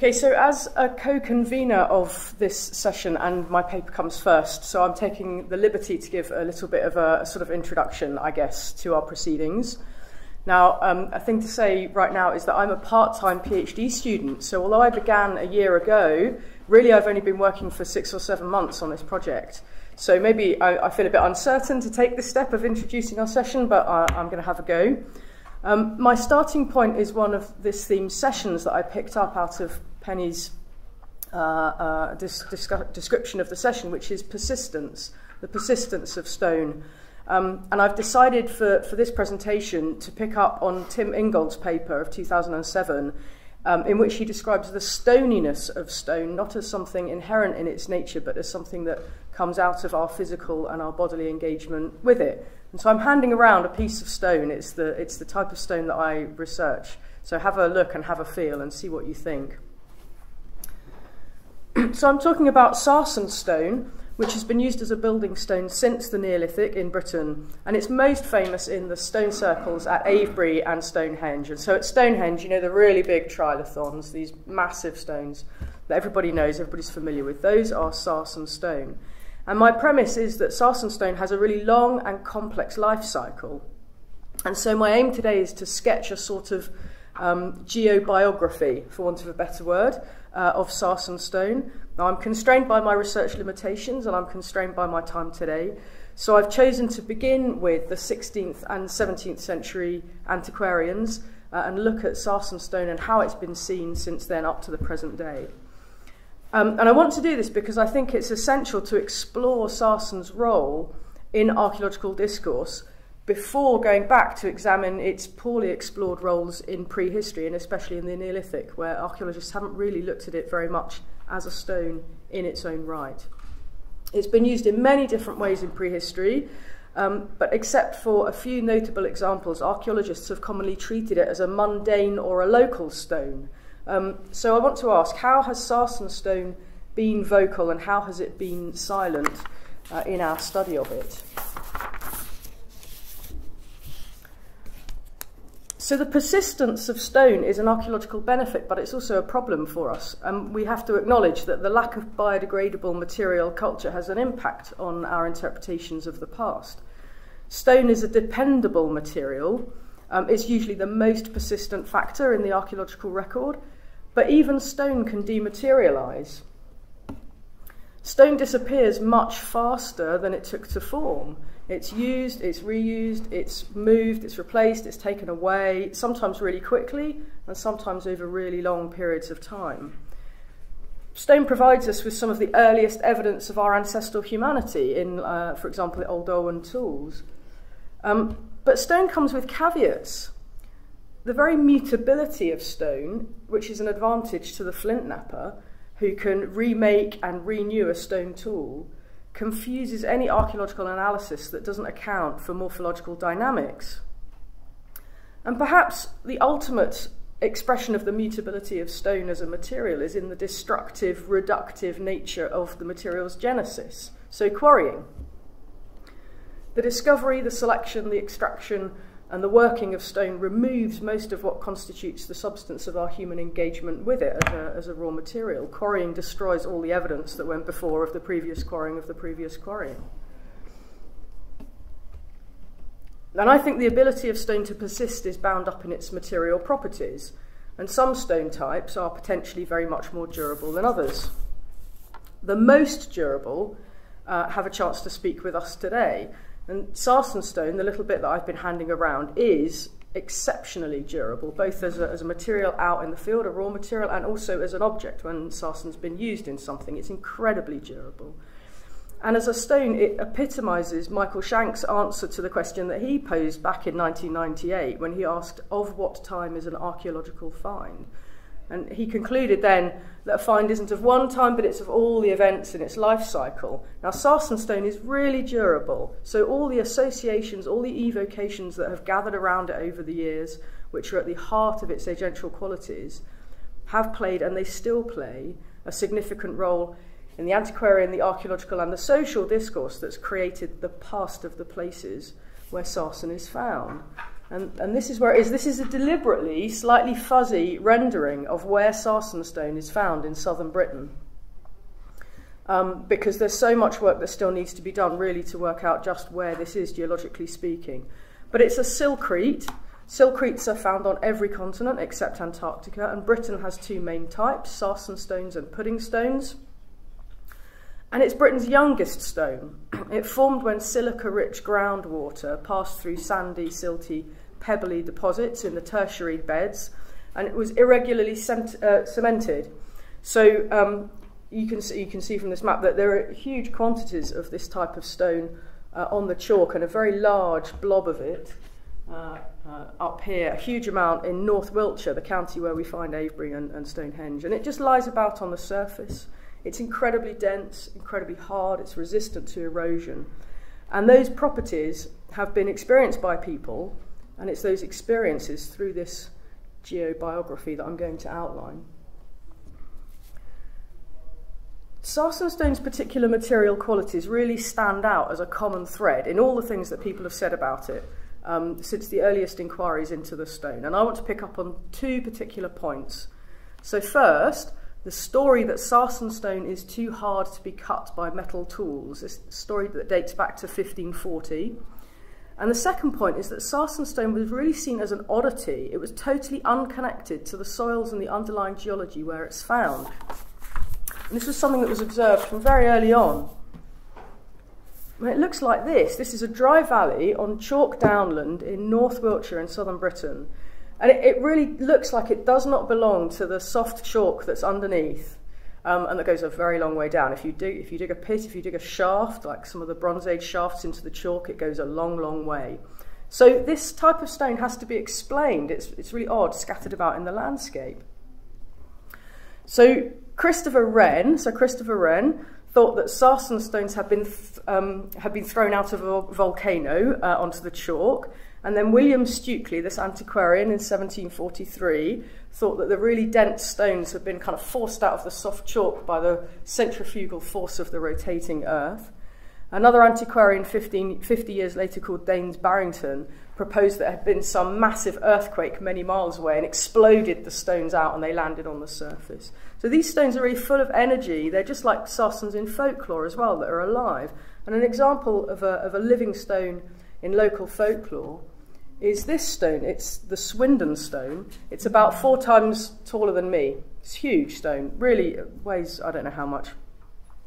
Okay, so as a co-convener of this session, and my paper comes first, so I'm taking the liberty to give a little bit of a sort of introduction, I guess, to our proceedings. Now, a thing to say right now is that I'm a part-time PhD student, so although I began a year ago, really I've only been working for 6 or 7 months on this project. So maybe I feel a bit uncertain to take the step of introducing our session, but I'm going to have a go. My starting point is one of this theme's sessions that I picked up out of Penny's description of the session, which is persistence, the persistence of stone. And I've decided for this presentation to pick up on Tim Ingold's paper of 2007, in which he describes the stoniness of stone, not as something inherent in its nature, but as something that comes out of our physical and our bodily engagement with it. And so I'm handing around a piece of stone. It's the type of stone that I research. So have a look and have a feel and see what you think. So I'm talking about Sarsen stone, which has been used as a building stone since the Neolithic in Britain. And it's most famous in the stone circles at Avebury and Stonehenge. And so at Stonehenge, you know, the really big trilithons, these massive stones that everybody knows, everybody's familiar with. Those are Sarsen stone. And my premise is that Sarsen stone has a really long and complex life cycle. And so my aim today is to sketch a sort of geobiography, for want of a better word, of Sarsen stone. Now, I'm constrained by my research limitations and I'm constrained by my time today. So I've chosen to begin with the 16th and 17th century antiquarians and look at Sarsen stone and how it's been seen since then up to the present day. And I want to do this because I think it's essential to explore Sarsen's role in archaeological discourse before going back to examine its poorly explored roles in prehistory and especially in the Neolithic, where archaeologists haven't really looked at it very much as a stone in its own right. It's been used in many different ways in prehistory, but except for a few notable examples, archaeologists have commonly treated it as a mundane or a local stone. So I want to ask, how has Sarsen stone been vocal and how has it been silent in our study of it? So the persistence of stone is an archaeological benefit, but it's also a problem for us. We have to acknowledge that the lack of biodegradable material culture has an impact on our interpretations of the past. Stone is a dependable material. It's usually the most persistent factor in the archaeological record. But even stone can dematerialise. Stone disappears much faster than it took to form. It's used, it's reused, it's moved, it's replaced, it's taken away, sometimes really quickly and sometimes over really long periods of time. Stone provides us with some of the earliest evidence of our ancestral humanity in, for example, the Oldowan tools. But stone comes with caveats. The very mutability of stone, which is an advantage to the flint napper, who can remake and renew a stone tool, confuses any archaeological analysis that doesn't account for morphological dynamics. And perhaps the ultimate expression of the mutability of stone as a material is in the destructive, reductive nature of the material's genesis, so quarrying. The discovery, the selection, the extraction, and the working of stone removes most of what constitutes the substance of our human engagement with it as a raw material. Quarrying destroys all the evidence that went before of the previous quarrying of the previous quarrying. And I think the ability of stone to persist is bound up in its material properties, and some stone types are potentially very much more durable than others. The most durable have a chance to speak with us today. And Sarsen stone, the little bit that I've been handing around, is exceptionally durable, both as a material out in the field, a raw material, and also as an object. When sarsen's been used in something, it's incredibly durable. And as a stone, it epitomises Michael Shanks' answer to the question that he posed back in 1998 when he asked, of what time is an archaeological find? And he concluded then that a find isn't of one time, but it's of all the events in its life cycle. Now, Sarsen stone is really durable. So all the associations, all the evocations that have gathered around it over the years, which are at the heart of its agential qualities, have played, and they still play, a significant role in the antiquarian, the archaeological, and the social discourse that's created the past of the places where sarsen is found. And this is where it is. This is a deliberately slightly fuzzy rendering of where sarsen stone is found in southern Britain, because there's so much work that still needs to be done really to work out just where this is geologically speaking. But it's a silcrete. Silcretes are found on every continent except Antarctica, and Britain has two main types, sarsen stones and pudding stones. And it's Britain's youngest stone. It formed when silica-rich groundwater passed through sandy, silty, pebbly deposits in the tertiary beds, and it was irregularly cemented. So you can see from this map that there are huge quantities of this type of stone on the chalk, and a very large blob of it up here, a huge amount in North Wiltshire, the county where we find Avebury and Stonehenge. And it just lies about on the surface. It's incredibly dense, incredibly hard, it's resistant to erosion. And those properties have been experienced by people, and it's those experiences through this geobiography that I'm going to outline. Sarsen stone's particular material qualities really stand out as a common thread in all the things that people have said about it since the earliest inquiries into the stone. And I want to pick up on two particular points. So first, the story that sarsen stone is too hard to be cut by metal tools, this story that dates back to 1540. And the second point is that sarsen stone was really seen as an oddity. It was totally unconnected to the soils and the underlying geology where it's found. And this was something that was observed from very early on. And it looks like this. This is a dry valley on chalk downland in North Wiltshire in southern Britain. And it really looks like it does not belong to the soft chalk that's underneath, and that goes a very long way down. If you dig a pit, if you dig a shaft, like some of the Bronze Age shafts into the chalk, it goes a long, long way. So this type of stone has to be explained. It's really odd, scattered about in the landscape. So Christopher Wren thought that sarsen stones had been thrown out of a volcano onto the chalk, and then William Stukeley, this antiquarian in 1743, thought that the really dense stones had been kind of forced out of the soft chalk by the centrifugal force of the rotating earth. Another antiquarian 50 years later called Daines Barrington proposed that there had been some massive earthquake many miles away and exploded the stones out and they landed on the surface. So these stones are really full of energy. They're just like sarsens in folklore as well that are alive. And an example of a living stone in local folklore is this stone. It's the Swindon stone. It's about 4 times taller than me. It's a huge stone. Really weighs, I don't know how much.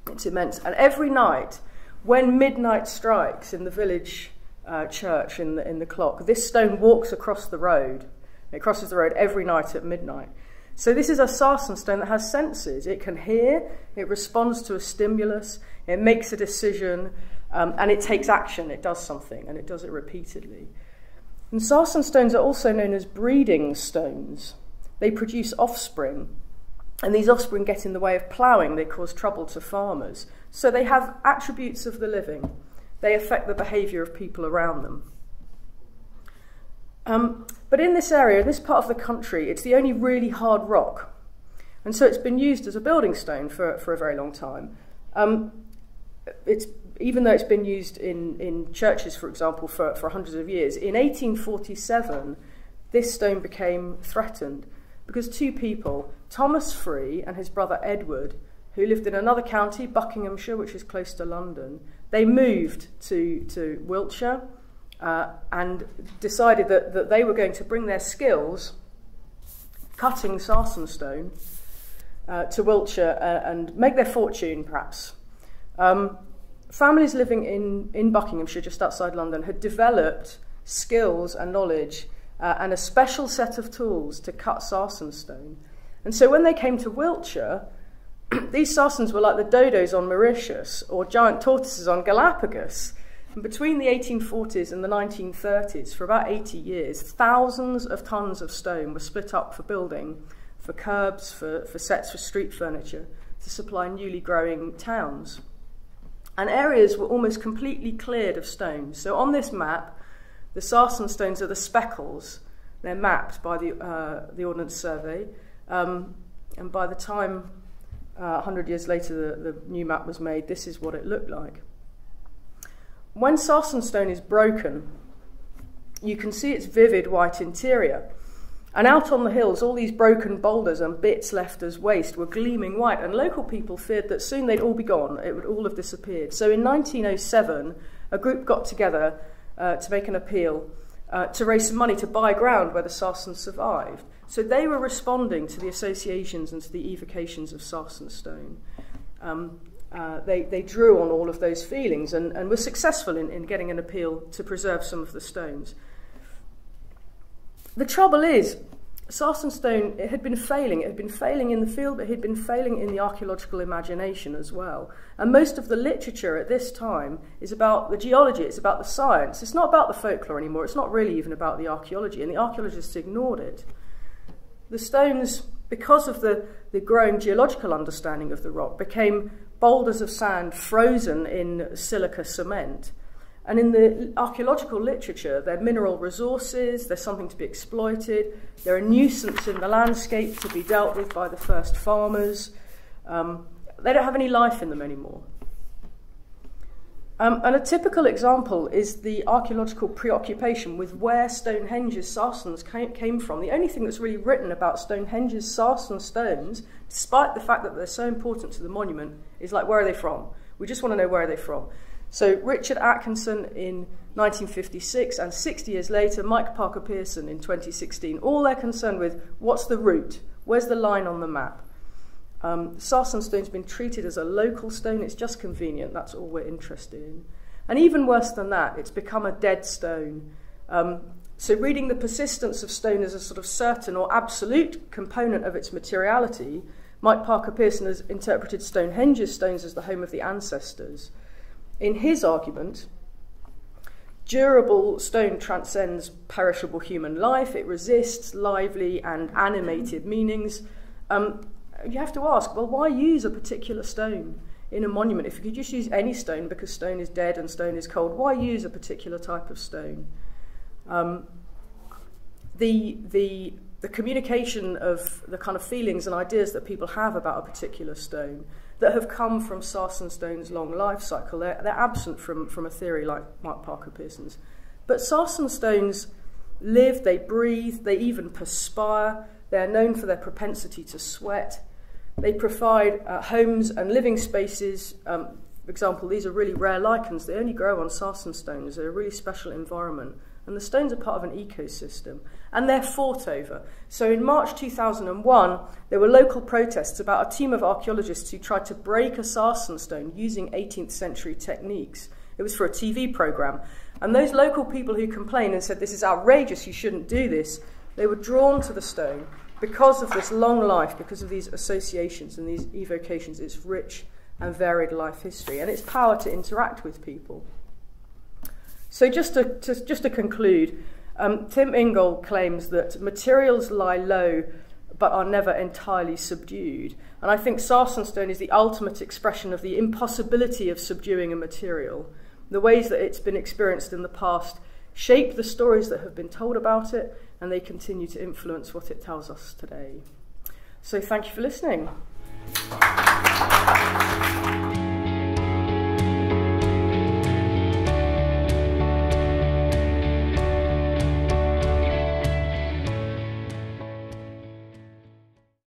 It's immense. And every night, when midnight strikes in the village church in the clock, this stone walks across the road. It crosses the road every night at midnight. So this is a sarsen stone that has senses. It can hear, it responds to a stimulus, it makes a decision, and it takes action. It does something, and it does it repeatedly. And sarsen stones are also known as breeding stones. They produce offspring, and these offspring get in the way of ploughing. They cause trouble to farmers. So they have attributes of the living. They affect the behaviour of people around them. But in this area, in this part of the country, it's the only really hard rock. And so it's been used as a building stone for a very long time. Even though it's been used in churches, for example, for hundreds of years, in 1847, this stone became threatened because two people, Thomas Free and his brother Edward, who lived in another county, Buckinghamshire, which is close to London, they moved to Wiltshire and decided that they were going to bring their skills cutting sarsen stone to Wiltshire and make their fortune, perhaps. Families living in Buckinghamshire, just outside London, had developed skills and knowledge and a special set of tools to cut sarsen stone. And so when they came to Wiltshire, these sarsens were like the dodos on Mauritius or giant tortoises on Galapagos. And between the 1840s and the 1930s, for about 80 years, thousands of tons of stone were split up for building, for curbs, for sets for street furniture, to supply newly growing towns. And areas were almost completely cleared of stones. So on this map, the sarsen stones are the speckles. They're mapped by the Ordnance Survey. And by the time 100 years later the new map was made, this is what it looked like. When sarsen stone is broken, you can see its vivid white interior. And out on the hills, all these broken boulders and bits left as waste were gleaming white, and local people feared that soon they'd all be gone, it would all have disappeared. So in 1907, a group got together to make an appeal to raise some money to buy ground where the Sarsen survived. So they were responding to the associations and to the evocations of Sarsen Stone. They drew on all of those feelings and were successful in getting an appeal to preserve some of the stones. The trouble is, Sarsen Stone, it had been failing. It had been failing in the field, but it had been failing in the archaeological imagination as well. And most of the literature at this time is about the geology, it's about the science. It's not about the folklore anymore. It's not really even about the archaeology, and the archaeologists ignored it. The stones, because of the growing geological understanding of the rock, became boulders of sand frozen in silica cement. And in the archaeological literature, they're mineral resources, they're something to be exploited, they're a nuisance in the landscape to be dealt with by the first farmers. They don't have any life in them anymore. And a typical example is the archaeological preoccupation with where Stonehenge's Sarsens came from. The only thing that's really written about Stonehenge's Sarsen stones, despite the fact that they're so important to the monument, is like, where are they from? We just want to know where are they from. So Richard Atkinson in 1956, and 60 years later, Mike Parker Pearson in 2016, all they're concerned with, what's the route? Where's the line on the map? Sarsen stone's been treated as a local stone, it's just convenient, that's all we're interested in. And even worse than that, it's become a dead stone. So reading the persistence of stone as a sort of certain or absolute component of its materiality, Mike Parker Pearson has interpreted Stonehenge's stones as the home of the ancestors. In his argument, durable stone transcends perishable human life, it resists lively and animated meanings. You have to ask, well, why use a particular stone in a monument? If you could just use any stone, because stone is dead and stone is cold, why use a particular type of stone? The communication of the kind of feelings and ideas that people have about a particular stone that have come from Sarsen Stone's long life cycle, they're absent from a theory like Mike Parker Pearson's. But Sarsen Stones live, they breathe, they even perspire. They're known for their propensity to sweat. They provide homes and living spaces. For example, these are really rare lichens. They only grow on sarsen stones. They're a really special environment. And the stones are part of an ecosystem. And they're fought over. So in March 2001, there were local protests about a team of archaeologists who tried to break a sarsen stone using 18th century techniques. It was for a TV programme. And those local people who complained and said, this is outrageous, you shouldn't do this, they were drawn to the stone because of this long life, because of these associations and these evocations, its rich and varied life history, and its power to interact with people. So just to conclude, Tim Ingold claims that materials lie low but are never entirely subdued. And I think sarsen stone is the ultimate expression of the impossibility of subduing a material. The ways that it's been experienced in the past shape the stories that have been told about it, and they continue to influence what it tells us today. So thank you for listening.